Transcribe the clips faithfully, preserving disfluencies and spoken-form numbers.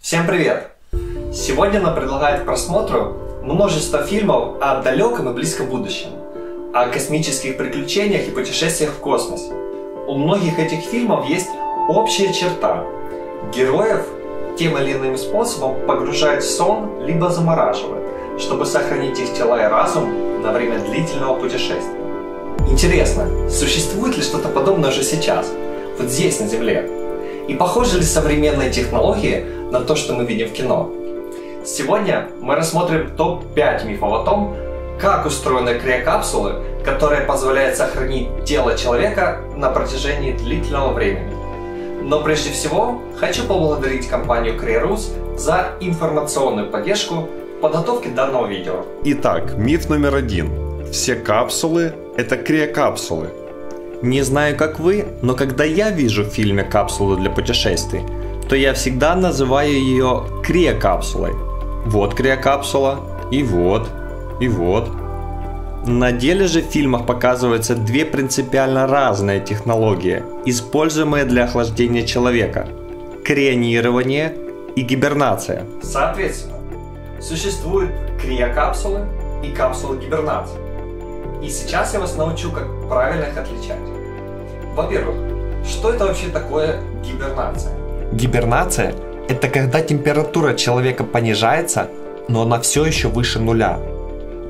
Всем привет! Сегодня нам предлагают к просмотру множество фильмов о далеком и близком будущем, о космических приключениях и путешествиях в космосе. У многих этих фильмов есть общая черта. Героев тем или иным способом погружают в сон, либо замораживают, чтобы сохранить их тела и разум на время длительного путешествия. Интересно, существует ли что-то подобное уже сейчас, вот здесь, на Земле? И похожи ли современные технологии на то, что мы видим в кино? Сегодня мы рассмотрим топ пять мифов о том, как устроены криокапсулы, которые позволяют сохранить тело человека на протяжении длительного времени. Но прежде всего хочу поблагодарить компанию КриоРус за информационную поддержку в подготовке данного видео. Итак, миф номер один. Все капсулы – это криокапсулы. Не знаю, как вы, но когда я вижу в фильме капсулу для путешествий, то я всегда называю ее криокапсулой. Вот криокапсула, и вот, и вот. На деле же в фильмах показываются две принципиально разные технологии, используемые для охлаждения человека – крионирование и гибернация. Соответственно, существуют криокапсулы и капсулы гибернации. И сейчас я вас научу, как правильно их отличать. Во-первых, что это вообще такое гибернация? Гибернация – это когда температура человека понижается, но она все еще выше нуля.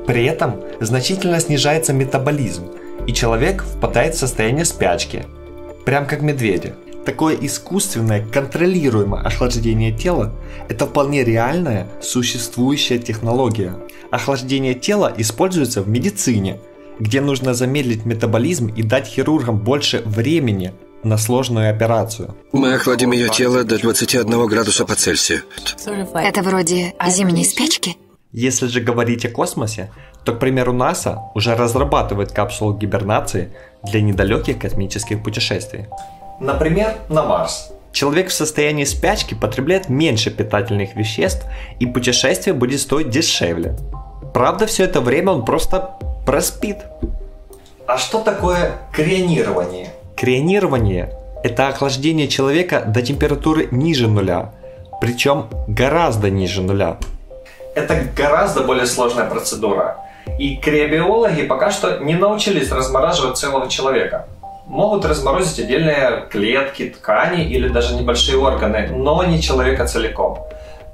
При этом значительно снижается метаболизм, и человек впадает в состояние спячки, прям как медведи. Такое искусственное, контролируемое охлаждение тела – это вполне реальная, существующая технология. Охлаждение тела используется в медицине, где нужно замедлить метаболизм и дать хирургам больше времени на сложную операцию. Мы охладим ее тело до двадцати одного градуса по Цельсию. Это вроде зимней спячки. Если же говорить о космосе, то, к примеру, НАСА уже разрабатывает капсулу гибернации для недалеких космических путешествий. Например, на Марс. Человек в состоянии спячки потребляет меньше питательных веществ, и путешествие будет стоить дешевле. Правда, все это время он просто проспит. А что такое крионирование? Крионирование – это охлаждение человека до температуры ниже нуля, причем гораздо ниже нуля. Это гораздо более сложная процедура, и криобиологи пока что не научились размораживать целого человека. Могут разморозить отдельные клетки, ткани или даже небольшие органы, но не человека целиком.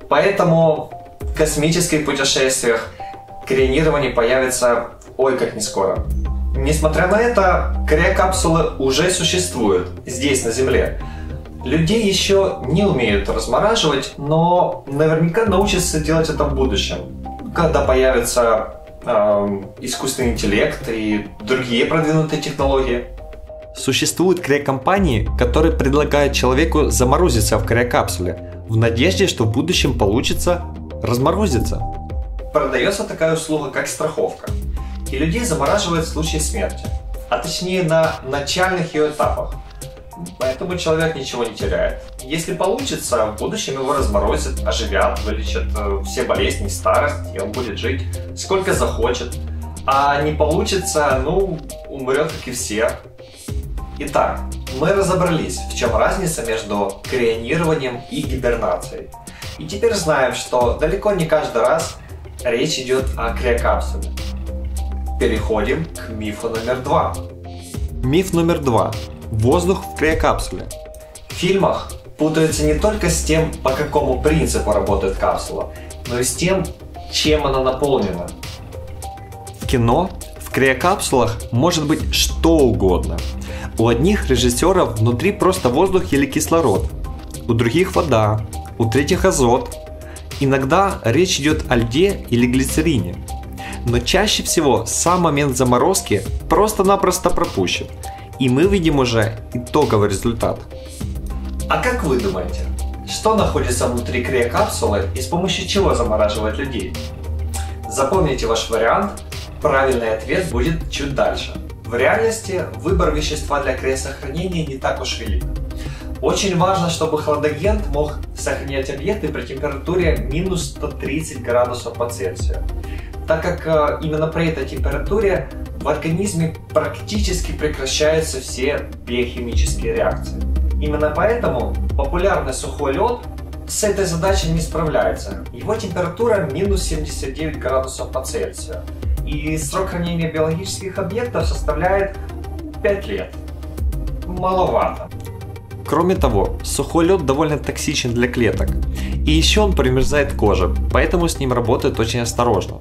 Поэтому в космических путешествиях крионирование появится ой как не скоро. Несмотря на это, криокапсулы уже существуют здесь, на Земле. Людей еще не умеют размораживать, но наверняка научатся делать это в будущем, когда появится э, искусственный интеллект и другие продвинутые технологии. Существуют криокомпании, которые предлагают человеку заморозиться в криокапсуле, в надежде, что в будущем получится разморозиться. Продается такая услуга, как страховка, и людей замораживают в случае смерти, а точнее на начальных ее этапах. Поэтому человек ничего не теряет. Если получится, в будущем его разморозят, оживят, вылечат все болезни, старость, и он будет жить сколько захочет. А не получится, ну, умрет, как и все. Итак, мы разобрались, в чем разница между крионированием и гибернацией. И теперь знаем, что далеко не каждый раз речь идет о криокапсуле. Переходим к мифу номер два. Миф номер два. Воздух в криокапсуле. В фильмах путаются не только с тем, по какому принципу работает капсула, но и с тем, чем она наполнена. В кино, в криокапсулах может быть что угодно. У одних режиссеров внутри просто воздух или кислород, у других вода, у третьих азот. Иногда речь идет о льде или глицерине, но чаще всего сам момент заморозки просто-напросто пропущен, и мы видим уже итоговый результат. А как вы думаете, что находится внутри криокапсулы и с помощью чего замораживать людей? Запомните ваш вариант, правильный ответ будет чуть дальше. В реальности выбор вещества для криосохранения не так уж велик. Очень важно, чтобы хладагент мог сохранять объекты при температуре минус ста тридцати градусов по Цельсию, так как именно при этой температуре в организме практически прекращаются все биохимические реакции. Именно поэтому популярный сухой лед с этой задачей не справляется. Его температура минус семьдесят девять градусов по Цельсию. И срок хранения биологических объектов составляет пять лет. Маловато. Кроме того, сухой лед довольно токсичен для клеток. И еще он примерзает к коже, поэтому с ним работают очень осторожно.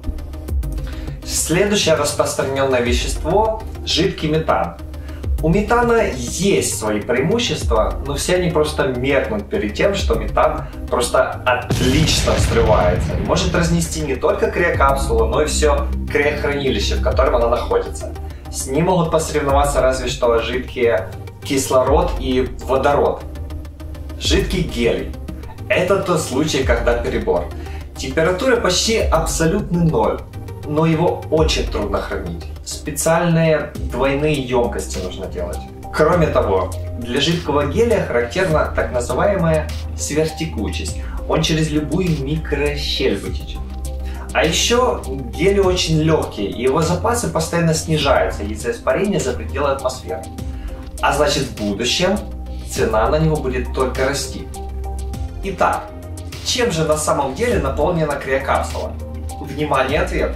Следующее распространенное вещество – жидкий метан. У метана есть свои преимущества, но все они просто меркнут перед тем, что метан просто отлично взрывается и может разнести не только криокапсулу, но и все криохранилище, в котором она находится. С ним могут посоревноваться разве что жидкие кислород и водород. Жидкий гелий – это тот случай, когда перебор. Температура почти абсолютный ноль, но его очень трудно хранить. Специальные двойные емкости нужно делать. Кроме того, для жидкого гелия характерна так называемая сверхтекучесть. Он через любую микрощель вытечет. А еще гелий очень легкий, и его запасы постоянно снижаются из-за испарения за пределы атмосферы. А значит, в будущем цена на него будет только расти. Итак, чем же на самом деле наполнена криокапсула? Внимание, ответ!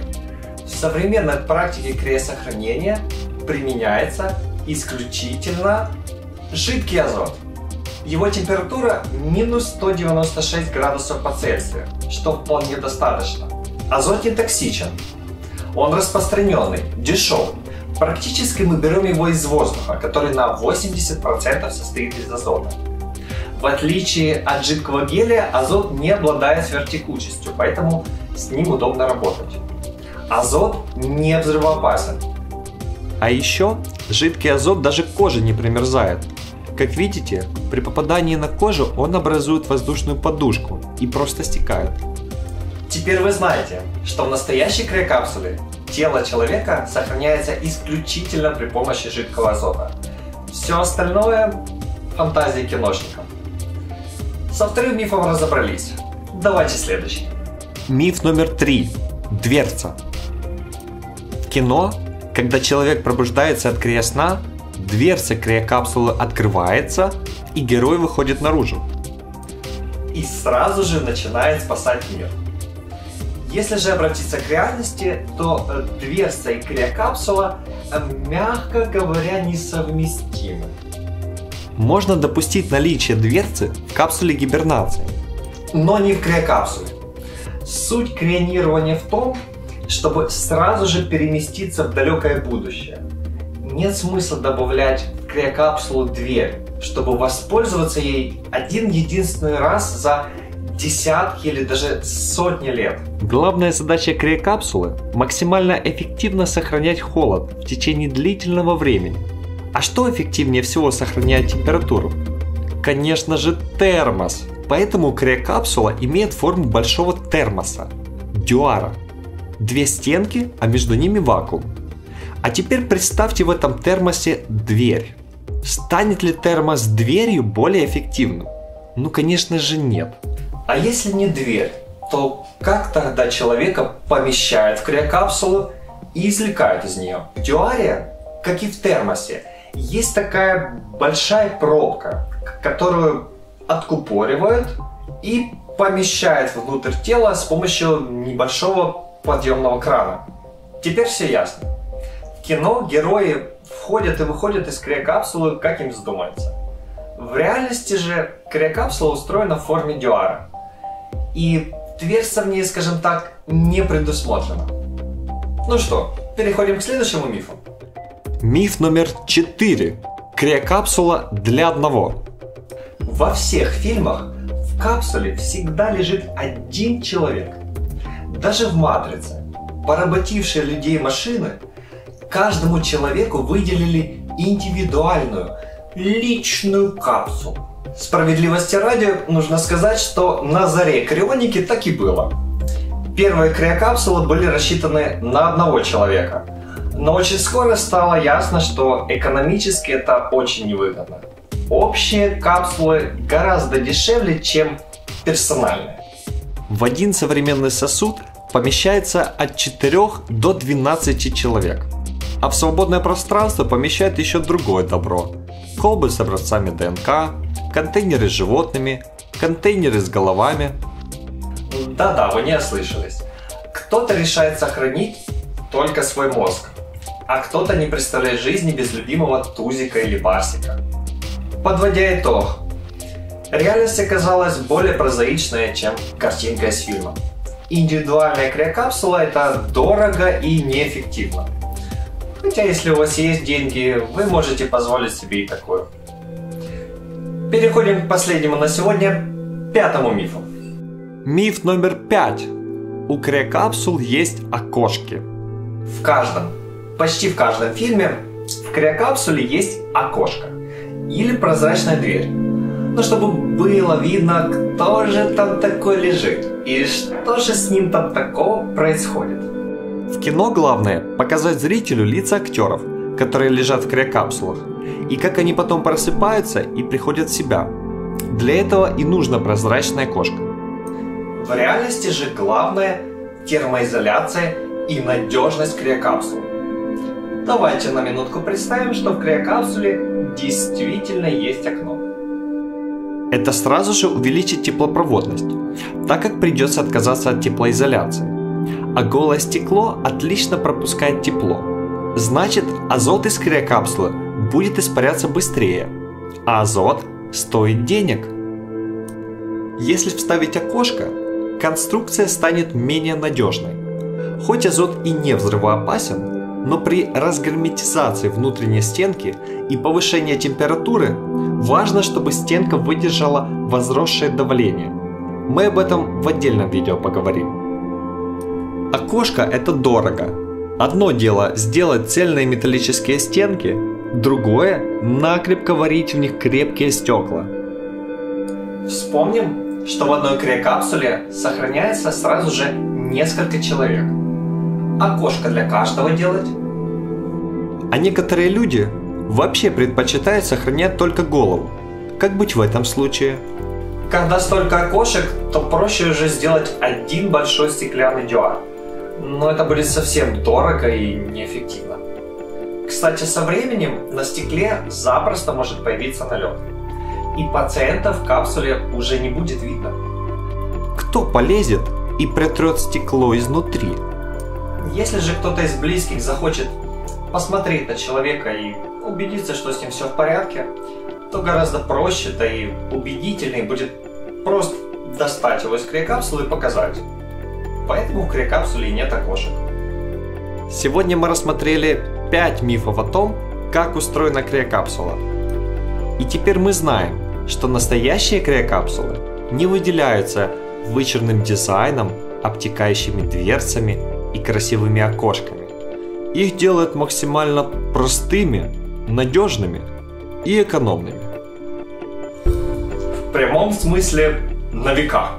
В современной практике криосохранения применяется исключительно жидкий азот. Его температура минус сто девяносто шесть градусов по Цельсию, что вполне достаточно. Азот не токсичен, он распространенный, дешевый. Практически мы берем его из воздуха, который на восемьдесят процентов состоит из азота. В отличие от жидкого гелия, азот не обладает сверхтекучестью, поэтому с ним удобно работать. Азот не взрывоопасен. А еще жидкий азот даже к коже не примерзает. Как видите, при попадании на кожу он образует воздушную подушку и просто стекает. Теперь вы знаете, что в настоящей криокапсуле тело человека сохраняется исключительно при помощи жидкого азота. Все остальное – фантазии киношников. Со вторым мифом разобрались. Давайте следующий. Миф номер три. Дверца. Кино, когда человек пробуждается от криосна, дверца криокапсулы открывается, и герой выходит наружу. И сразу же начинает спасать мир. Если же обратиться к реальности, то дверца и криокапсула, мягко говоря, несовместимы. Можно допустить наличие дверцы в капсуле гибернации. Но не в криокапсуле. Суть крионирования в том, чтобы сразу же переместиться в далекое будущее. Нет смысла добавлять в криокапсулу дверь, чтобы воспользоваться ей один единственный раз за десятки или даже сотни лет. Главная задача криокапсулы – максимально эффективно сохранять холод в течение длительного времени. А что эффективнее всего сохраняет температуру? Конечно же, термос. Поэтому криокапсула имеет форму большого термоса – дьюара. Две стенки, а между ними вакуум. А теперь представьте в этом термосе дверь. Станет ли термос дверью более эффективным? Ну, конечно же, нет. А если не дверь, то как тогда человека помещают в криокапсулу и извлекают из нее? В дьюаре, как и в термосе, есть такая большая пробка, которую откупоривают и помещают внутрь тела с помощью небольшого подъемного крана. Теперь все ясно. В кино герои входят и выходят из криокапсулы, как им вздумается. В реальности же криокапсула устроена в форме дьюара. И дверца в ней, скажем так, не предусмотрена. Ну что, переходим к следующему мифу. Миф номер четыре. Криокапсула для одного. Во всех фильмах в капсуле всегда лежит один человек. Даже в «Матрице», поработившие людей машины, каждому человеку выделили индивидуальную, личную капсулу. Справедливости ради, нужно сказать, что на заре крионики так и было. Первые криокапсулы были рассчитаны на одного человека, но очень скоро стало ясно, что экономически это очень невыгодно. Общие капсулы гораздо дешевле, чем персональные. В один современный сосуд помещается от четырёх до двенадцати человек, а в свободное пространство помещает еще другое добро – колбы с образцами ДНК, контейнеры с животными, контейнеры с головами. Да-да, вы не ослышались. Кто-то решает сохранить только свой мозг, а кто-то не представляет жизни без любимого тузика или барсика. Подводя итог, реальность оказалась более прозаичная, чем картинка из фильма. Индивидуальная криокапсула – это дорого и неэффективно. Хотя, если у вас есть деньги, вы можете позволить себе и такое. Переходим к последнему на сегодня, пятому мифу. Миф номер пять. У криокапсул есть окошки. В каждом, почти в каждом фильме в криокапсуле есть окошко или прозрачная дверь. Но чтобы было видно, кто же там такой лежит и что же с ним там такого происходит. В кино главное показать зрителю лица актеров, которые лежат в криокапсулах, и как они потом просыпаются и приходят в себя. Для этого и нужна прозрачная окошко. В реальности же главное термоизоляция и надежность криокапсулы. Давайте на минутку представим, что в криокапсуле действительно есть окно. Это сразу же увеличит теплопроводность, так как придется отказаться от теплоизоляции. А голое стекло отлично пропускает тепло. Значит, азот из криокапсулы будет испаряться быстрее, а азот стоит денег. Если вставить окошко, конструкция станет менее надежной. Хоть азот и не взрывоопасен, но при разгерметизации внутренней стенки и повышении температуры важно, чтобы стенка выдержала возросшее давление. Мы об этом в отдельном видео поговорим. Окошко это дорого. Одно дело сделать цельные металлические стенки, другое накрепко варить в них крепкие стекла. Вспомним, что в одной криокапсуле сохраняется сразу же несколько человек. Окошко для каждого делать. А некоторые люди вообще предпочитают сохранять только голову. Как быть в этом случае? Когда столько окошек, то проще уже сделать один большой стеклянный дьюар. Но это будет совсем дорого и неэффективно. Кстати, со временем на стекле запросто может появиться налет, и пациента в капсуле уже не будет видно. Кто полезет и протрет стекло изнутри? Если же кто-то из близких захочет посмотреть на человека и убедиться, что с ним все в порядке, то гораздо проще, да и убедительнее будет просто достать его из криокапсулы и показать. Поэтому в криокапсуле нет окошек. Сегодня мы рассмотрели пять мифов о том, как устроена криокапсула. И теперь мы знаем, что настоящие криокапсулы не выделяются вычурным дизайном, обтекающими дверцами и красивыми окошками. Их делают максимально простыми, надежными и экономными. В прямом смысле на века.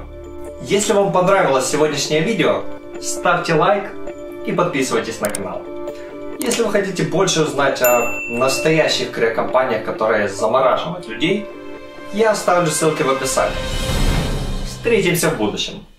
Если вам понравилось сегодняшнее видео, ставьте лайк и подписывайтесь на канал. Если вы хотите больше узнать о настоящих криокомпаниях, которые замораживают людей, я оставлю ссылки в описании. Встретимся в будущем!